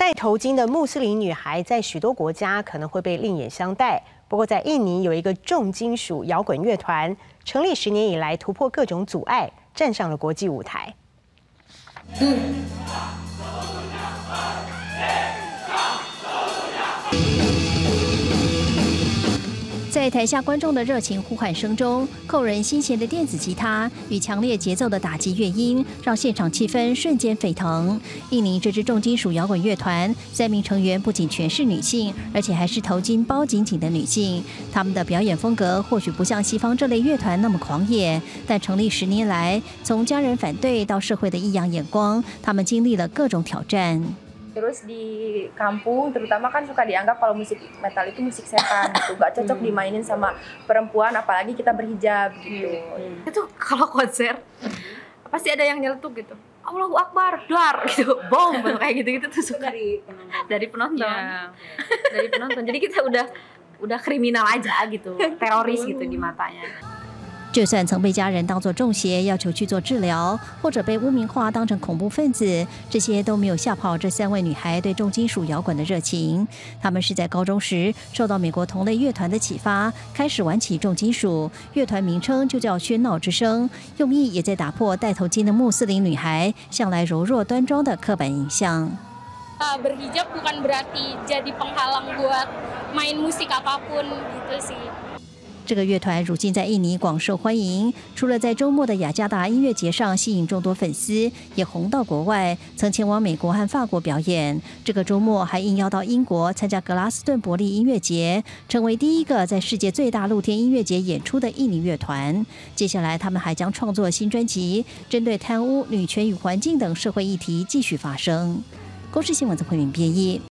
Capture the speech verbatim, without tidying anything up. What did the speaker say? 戴头巾的穆斯林女孩在许多国家可能会被另眼相待。不过，在印尼有一个重金属摇滚乐团，成立十年以来突破各种阻碍，站上了国际舞台。嗯 在台下观众的热情呼喊声中，扣人心弦的电子吉他与强烈节奏的打击乐音，让现场气氛瞬间沸腾。印尼这支重金属摇滚乐团，三名成员不仅全是女性，而且还是头巾包紧紧的女性。她们的表演风格或许不像西方这类乐团那么狂野，但成立十年来，从家人反对到社会的异样眼光，她们经历了各种挑战。 Terus di kampung terutama kan suka dianggap kalau musik metal itu musik setan gitu, gak cocok dimainin sama perempuan apalagi kita berhijab gitu. Itu kalau konser pasti ada yang nyeletuk gitu, Allahu Akbar, dar gitu, bom kayak gitu-gitu tuh suka dari penonton, dari penonton, dari penonton. Jadi kita udah udah kriminal aja gitu, teroris gitu di matanya. 就算曾被家人当作中邪，要求去做治疗，或者被污名化当成恐怖分子，这些都没有吓跑这三位女孩对重金属摇滚的热情。她们是在高中时受到美国同类乐团的启发，开始玩起重金属。乐团名称就叫“喧闹之声”，用意也在打破戴头巾的穆斯林女孩向来柔弱端庄的刻板印象。 Berhijab bukan berarti jadi penghalang buat main musik apapun gitu sih. 这个乐团如今在印尼广受欢迎，除了在周末的雅加达音乐节上吸引众多粉丝，也红到国外，曾前往美国和法国表演。这个周末还应邀到英国参加格拉斯顿伯利音乐节，成为第一个在世界最大露天音乐节演出的印尼乐团。接下来，他们还将创作新专辑，针对贪污、女权与环境等社会议题继续发声。公视新闻曾慧敏编译。